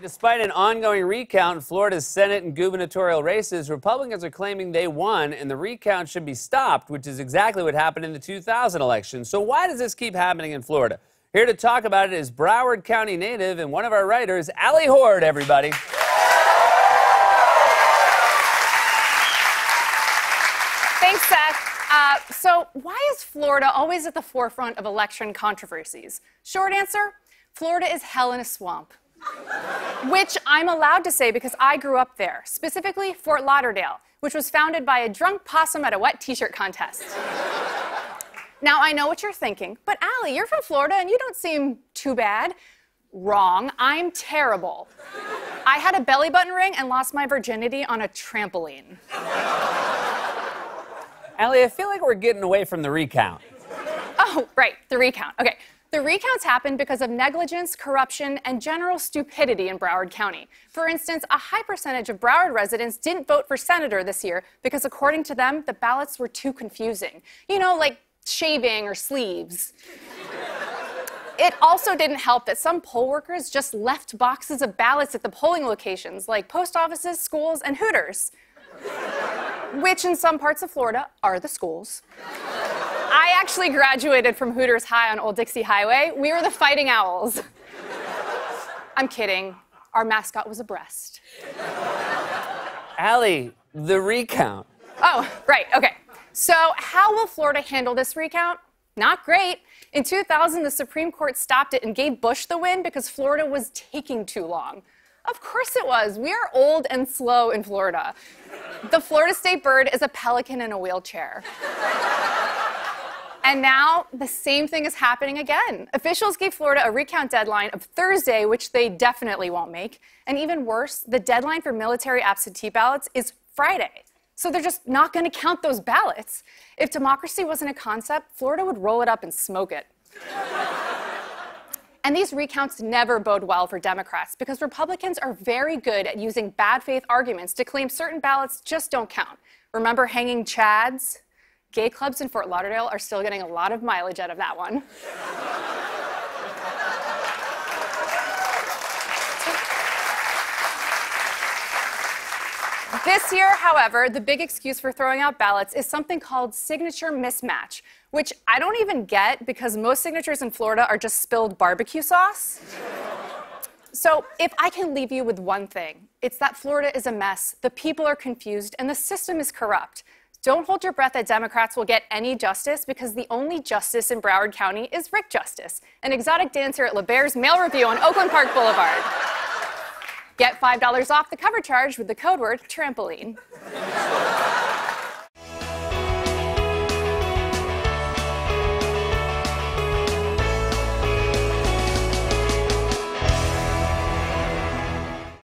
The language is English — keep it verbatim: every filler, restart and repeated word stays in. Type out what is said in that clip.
Despite an ongoing recount in Florida's Senate and gubernatorial races, Republicans are claiming they won and the recount should be stopped, which is exactly what happened in the two thousand election. So why does this keep happening in Florida? Here to talk about it is Broward County native and one of our writers, Ally Hord, everybody. Thanks, Seth. Uh, so why is Florida always at the forefront of election controversies? Short answer, Florida is hell in a swamp. Which I'm allowed to say because I grew up there, specifically Fort Lauderdale, which was founded by a drunk possum at a wet t-shirt contest. Now, I know what you're thinking, but Ally, you're from Florida and you don't seem too bad. Wrong, I'm terrible. I had a belly button ring and lost my virginity on a trampoline. Ally, I feel like we're getting away from the recount. Oh, right, the recount, okay. The recounts happened because of negligence, corruption, and general stupidity in Broward County. For instance, a high percentage of Broward residents didn't vote for senator this year because, according to them, the ballots were too confusing. You know, like shaving or sleeves. It also didn't help that some poll workers just left boxes of ballots at the polling locations, like post offices, schools, and Hooters, which in some parts of Florida are the schools. I actually graduated from Hooters High on Old Dixie Highway. We were the Fighting Owls. I'm kidding. Our mascot was a breast. Ally, the recount. Oh, right, okay. So how will Florida handle this recount? Not great. In two thousand, the Supreme Court stopped it and gave Bush the win because Florida was taking too long. Of course it was. We are old and slow in Florida. The Florida state bird is a pelican in a wheelchair. And now, the same thing is happening again. Officials gave Florida a recount deadline of Thursday, which they definitely won't make. And even worse, the deadline for military absentee ballots is Friday. So they're just not going to count those ballots. If democracy wasn't a concept, Florida would roll it up and smoke it. And these recounts never bode well for Democrats, because Republicans are very good at using bad faith arguments to claim certain ballots just don't count. Remember hanging chads? Gay clubs in Fort Lauderdale are still getting a lot of mileage out of that one. This year, however, the big excuse for throwing out ballots is something called signature mismatch, which I don't even get because most signatures in Florida are just spilled barbecue sauce. So if I can leave you with one thing, it's that Florida is a mess, the people are confused, and the system is corrupt. Don't hold your breath that Democrats will get any justice, because the only justice in Broward County is Rick Justice, an exotic dancer at LeBaire's Mail Review on Oakland Park Boulevard. Get five dollars off the cover charge with the code word trampoline.